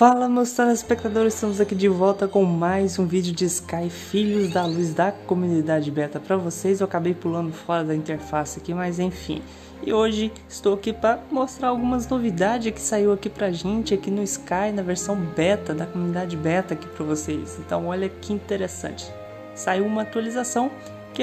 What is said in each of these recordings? Fala meus telespectadores, estamos aqui de volta com mais um vídeo de Sky Filhos da Luz da Comunidade Beta para vocês. Eu acabei pulando fora da interface aqui, mas enfim. E hoje estou aqui para mostrar algumas novidades que saiu aqui pra gente, aqui no Sky, na versão Beta, da Comunidade Beta aqui para vocês. Então olha que interessante. Saiu uma atualização que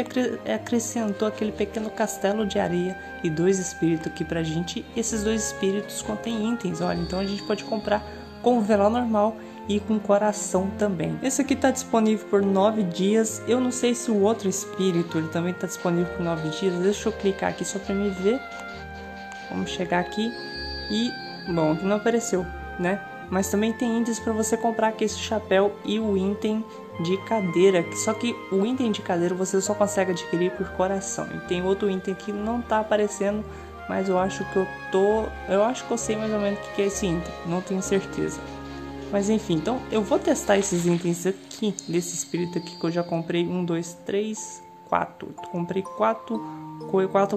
acrescentou aquele pequeno castelo de areia e dois espíritos aqui pra gente. Esses dois espíritos contêm itens, olha, então a gente pode comprar com o vela normal e com coração também. Esse aqui está disponível por 9 dias. Eu não sei se o outro espírito ele também está disponível por 9 dias. Deixa eu clicar aqui só para me ver. Vamos chegar aqui e bom, aqui não apareceu, né? Mas também tem itens para você comprar, que é esse chapéu e o item de cadeira. Só que o item de cadeira você só consegue adquirir por coração. E tem outro item que não está aparecendo, mas eu acho que eu sei mais ou menos o que é esse item, não tenho certeza. Mas enfim, então eu vou testar esses itens aqui, desse espírito aqui que eu já comprei 1, 2, 3, 4. Comprei 4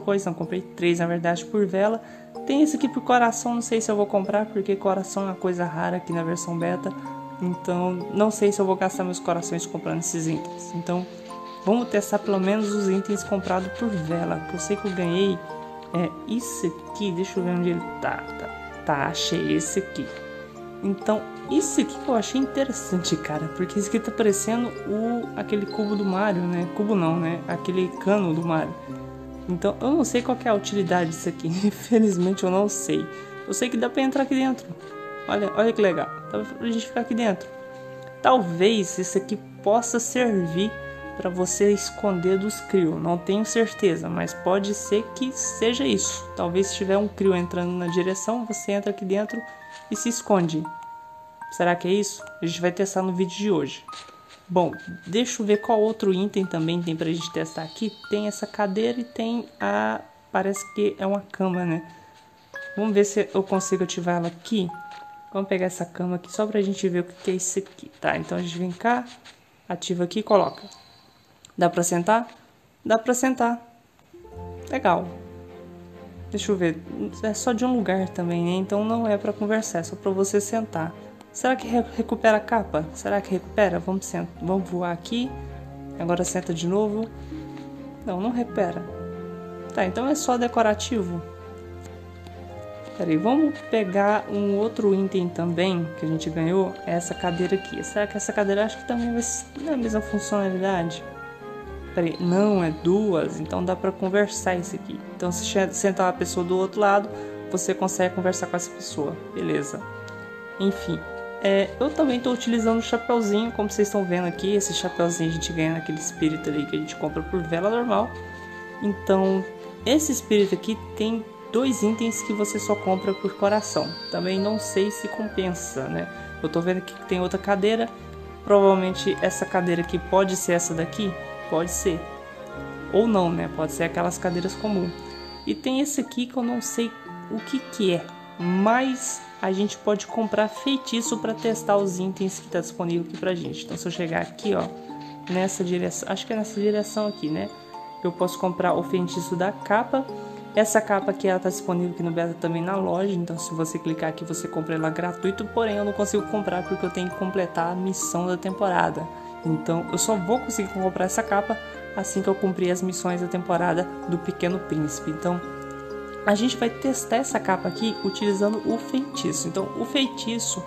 coisas, não, comprei 3 na verdade por vela. Tem esse aqui por coração, não sei se eu vou comprar, porque coração é uma coisa rara aqui na versão beta. Então não sei se eu vou gastar meus corações comprando esses itens. Então vamos testar pelo menos os itens comprados por vela, que eu sei que eu ganhei. É isso aqui, deixa eu ver onde ele tá, achei esse aqui. Então, isso aqui que eu achei interessante, cara, porque isso aqui tá parecendo aquele cubo do Mario, né? Cubo não, né? Aquele cano do Mario. Então, eu não sei qual que é a utilidade disso aqui, infelizmente eu não sei. Eu sei que dá pra entrar aqui dentro. Olha que legal, dá pra gente ficar aqui dentro. Talvez isso aqui possa servir para você esconder dos crio, não tenho certeza, mas pode ser que seja isso. Talvez se tiver um crio entrando na direção, você entra aqui dentro e se esconde. Será que é isso? A gente vai testar no vídeo de hoje. Bom, deixa eu ver qual outro item também tem pra gente testar aqui. Tem essa cadeira e tem a... parece que é uma cama, né? Vamos ver se eu consigo ativar ela aqui. Vamos pegar essa cama aqui só pra gente ver o que é isso aqui. Tá, então a gente vem cá, ativa aqui e coloca. Dá pra sentar? Dá pra sentar. Legal. Deixa eu ver. É só de um lugar também, né? Então não é pra conversar, é só pra você sentar. Será que recupera a capa? Será que recupera? Vamos voar aqui. Agora senta de novo. Não, não recupera. Tá, então é só decorativo. Peraí, vamos pegar um outro item também que a gente ganhou. É essa cadeira aqui. Será que essa cadeira acho que também vai ter a mesma funcionalidade? Peraí, não, é duas, então dá pra conversar isso aqui. Então se sentar uma pessoa do outro lado, você consegue conversar com essa pessoa, beleza. Enfim, eu também tô utilizando o chapeuzinho, como vocês estão vendo aqui. Esse chapeuzinho a gente ganha naquele espírito ali que a gente compra por vela normal. Então, esse espírito aqui tem dois itens que você só compra por coração. Também não sei se compensa, né? Eu tô vendo aqui que tem outra cadeira. Provavelmente essa cadeira aqui pode ser essa daqui. Pode ser, ou não, né? Pode ser aquelas cadeiras comuns. E tem esse aqui que eu não sei o que é, mas a gente pode comprar feitiço para testar os itens que tá disponível aqui pra gente. Então se eu chegar aqui, ó, nessa direção, acho que é nessa direção aqui, né? Eu posso comprar o feitiço da capa. Essa capa aqui, ela tá disponível aqui no beta também na loja, então se você clicar aqui você compra ela gratuito, porém eu não consigo comprar porque eu tenho que completar a missão da temporada. Então eu só vou conseguir comprar essa capa assim que eu cumprir as missões da temporada do Pequeno Príncipe. Então a gente vai testar essa capa aqui utilizando o feitiço. Então o feitiço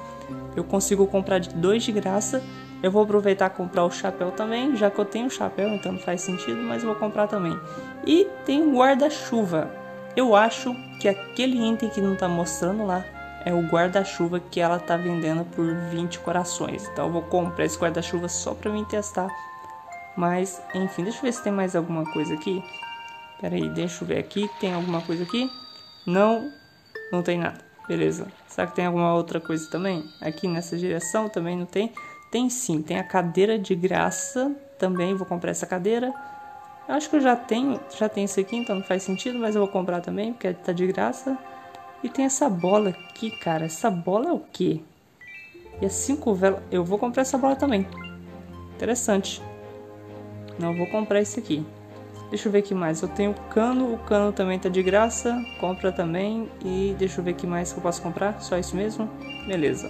eu consigo comprar de 2 de graça. Eu vou aproveitar e comprar o chapéu também, já que eu tenho o chapéu, então não faz sentido, mas eu vou comprar também. E tem o guarda-chuva. Eu acho que aquele item que não tá mostrando lá é o guarda-chuva, que ela tá vendendo por 20 corações. Então eu vou comprar esse guarda-chuva só pra mim testar. Mas, enfim, deixa eu ver se tem mais alguma coisa aqui. Pera aí, deixa eu ver aqui. Tem alguma coisa aqui? Não, não tem nada. Beleza. Será que tem alguma outra coisa também? Aqui nessa direção também não tem? Tem sim, tem a cadeira de graça também. Vou comprar essa cadeira. Eu acho que eu já tenho isso aqui, então não faz sentido, mas eu vou comprar também, porque tá de graça. E tem essa bola aqui, cara. Essa bola é o quê? E as 5 velas... Eu vou comprar essa bola também. Interessante. Não, vou comprar esse aqui. Deixa eu ver o que mais. Eu tenho o cano. O cano também tá de graça. Compra também. E deixa eu ver o que mais que eu posso comprar. Só isso mesmo? Beleza.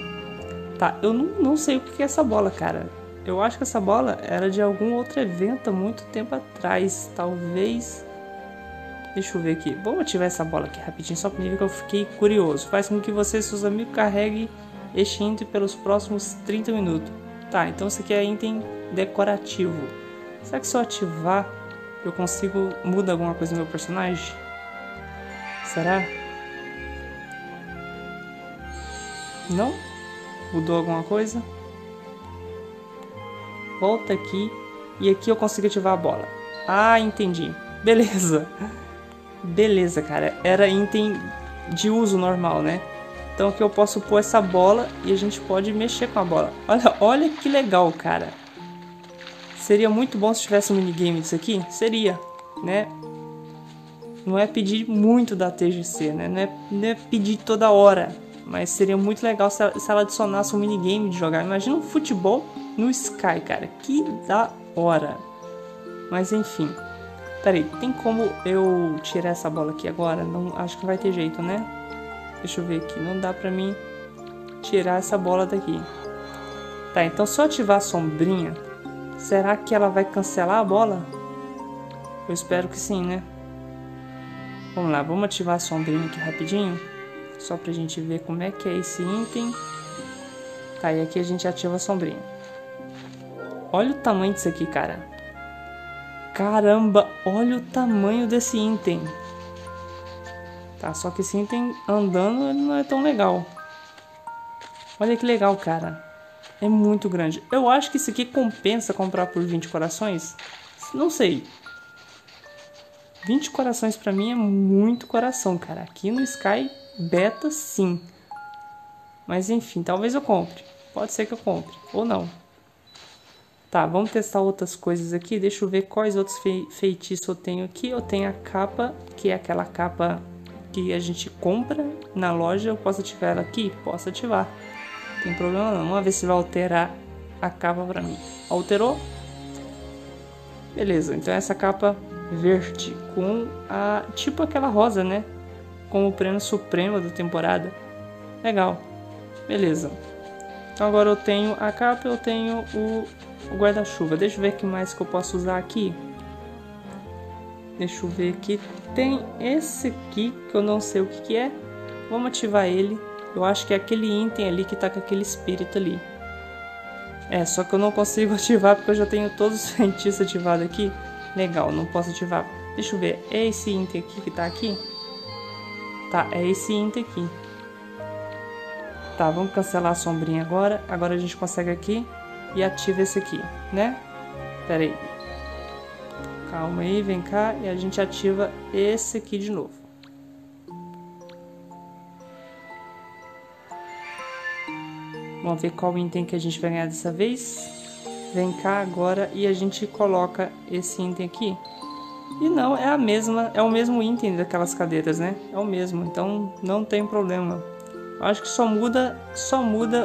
tá, eu não sei o que é essa bola, cara. Eu acho que essa bola era de algum outro evento há muito tempo atrás, talvez. Deixa eu ver aqui. Vamos ativar essa bola aqui rapidinho, só para ver que eu fiquei curioso. Faz com que você e seus amigos carreguem este item pelos próximos 30 minutos. Tá, então isso aqui é item decorativo. Será que se eu ativar eu consigo mudar alguma coisa no meu personagem? Será? Não? Mudou alguma coisa? Volta aqui. E aqui eu consigo ativar a bola. Ah, entendi. Beleza. Beleza, cara. Era item de uso normal, né? Então aqui eu posso pôr essa bola e a gente pode mexer com a bola. Olha que legal, cara. Seria muito bom se tivesse um minigame disso aqui. Seria, né? Não é pedir muito da TGC, né? Não é pedir toda hora. Mas seria muito legal se ela adicionasse um minigame de jogar. Imagina um futebol no Sky, cara. Que da hora. Mas enfim. Peraí, tem como eu tirar essa bola aqui agora? Não, acho que não vai ter jeito, né? Deixa eu ver aqui. Não dá pra mim tirar essa bola daqui. Tá, então se eu ativar a sombrinha, será que ela vai cancelar a bola? Eu espero que sim, né? Vamos lá, vamos ativar a sombrinha aqui rapidinho. Só pra gente ver como é que é esse item. Tá, e aqui a gente ativa a sombrinha. Olha o tamanho disso aqui, cara. Caramba, olha o tamanho desse item. Tá, só que esse item andando não é tão legal. Olha que legal, cara. É muito grande. Eu acho que isso aqui compensa comprar por 20 corações. Não sei. 20 corações pra mim é muito coração, cara. Aqui no Sky Beta, sim. Mas enfim, talvez eu compre. Pode ser que eu compre, ou não. Tá, vamos testar outras coisas aqui. Deixa eu ver quais outros feitiços eu tenho aqui. Eu tenho a capa, que é aquela capa que a gente compra na loja. Eu posso ativar ela aqui? Posso ativar. Não tem problema não. Vamos ver se vai alterar a capa pra mim. Alterou? Beleza, então essa capa verde com a... tipo aquela rosa, né? Como o prêmio supremo da temporada. Legal. Beleza. Então agora eu tenho a capa, eu tenho o guarda-chuva. Deixa eu ver o que mais que eu posso usar aqui. Deixa eu ver aqui. Tem esse aqui que eu não sei o que que é. Vamos ativar ele. Eu acho que é aquele item ali que tá com aquele espírito ali. É, só que eu não consigo ativar porque eu já tenho todos os feitiços ativados aqui. Legal, não posso ativar. Deixa eu ver. É esse item aqui que tá aqui? Tá, é esse item aqui. Tá, vamos cancelar a sombrinha agora. Agora a gente consegue aqui e ativa esse aqui, né? Pera aí. Calma aí, vem cá. E a gente ativa esse aqui de novo. Vamos ver qual item que a gente vai ganhar dessa vez. Vem cá agora e a gente coloca esse item aqui. E não, é a mesma, é o mesmo item daquelas cadeiras, né? É o mesmo, então não tem problema. Eu acho que só muda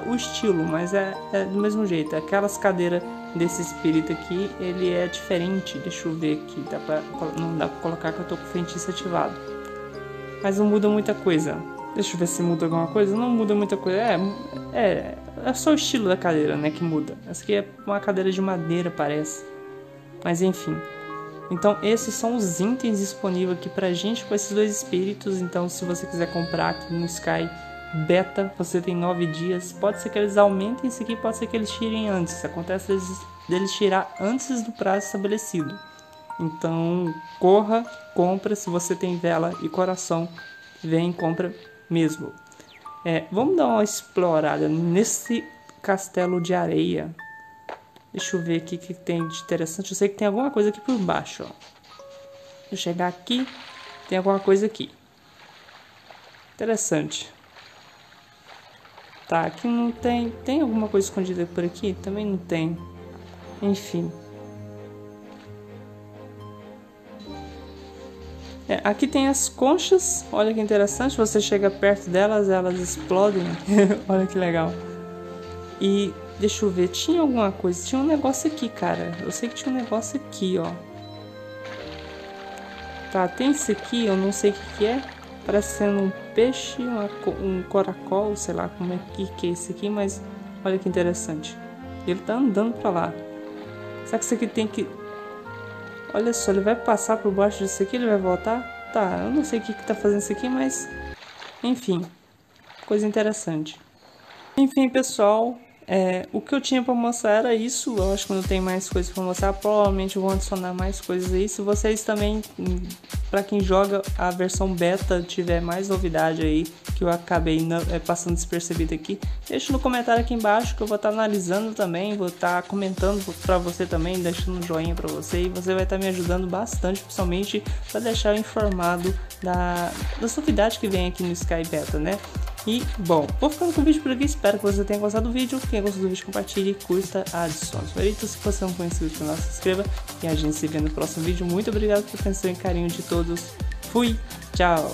o estilo, mas é do mesmo jeito. Aquelas cadeiras desse espírito aqui, ele é diferente. Deixa eu ver aqui, não dá pra colocar que eu tô com o feitiço ativado. Mas não muda muita coisa. Deixa eu ver se muda alguma coisa. Não muda muita coisa, é só o estilo da cadeira, né, que muda. Essa aqui é uma cadeira de madeira, parece. Mas enfim... Então esses são os itens disponíveis aqui pra gente com esses dois espíritos. Então se você quiser comprar aqui no Sky Beta, você tem 9 dias. Pode ser que eles aumentem isso aqui, pode ser que eles tirem antes. Acontece deles tirar antes do prazo estabelecido. Então corra, compra. Se você tem vela e coração, vem, compra mesmo. Vamos dar uma explorada nesse castelo de areia. Deixa eu ver aqui o que tem de interessante. Eu sei que tem alguma coisa aqui por baixo, ó. Deixa eu chegar aqui. Tem alguma coisa aqui. Interessante. Tá, aqui não tem... Tem alguma coisa escondida por aqui? Também não tem. Enfim. Aqui tem as conchas. Olha que interessante. Você chega perto delas, elas explodem. Olha que legal. E... Deixa eu ver, tinha alguma coisa, tinha um negócio aqui, cara. Eu sei que tinha um negócio aqui, ó. Tá, tem esse aqui, eu não sei o que que é. Parece sendo um peixe, um caracol, sei lá como é que é esse aqui, mas Olha que interessante. Ele tá andando pra lá. Será que isso aqui tem que... Olha só, ele vai passar por baixo disso aqui, ele vai voltar? Tá, eu não sei o que tá fazendo isso aqui, mas... Enfim, coisa interessante. Enfim, pessoal, o que eu tinha pra mostrar era isso. Eu acho que não tem mais coisa pra mostrar. Provavelmente eu vou adicionar mais coisas aí. Se vocês também, pra quem joga a versão beta, tiver mais novidade aí, que eu acabei passando despercebido aqui, deixa no comentário aqui embaixo que eu vou estar analisando também, vou estar comentando pra você também, deixando um joinha pra você, e você vai estar me ajudando bastante, principalmente pra deixar eu informado das novidades que vem aqui no Sky Beta, né? E, bom, vou ficando com o vídeo por aqui, espero que você tenha gostado do vídeo, quem gostou do vídeo compartilhe, curta, adicione os favoritos, se você não conhece o canal se inscreva, e a gente se vê no próximo vídeo. Muito obrigado pela atenção e carinho de todos, fui, tchau!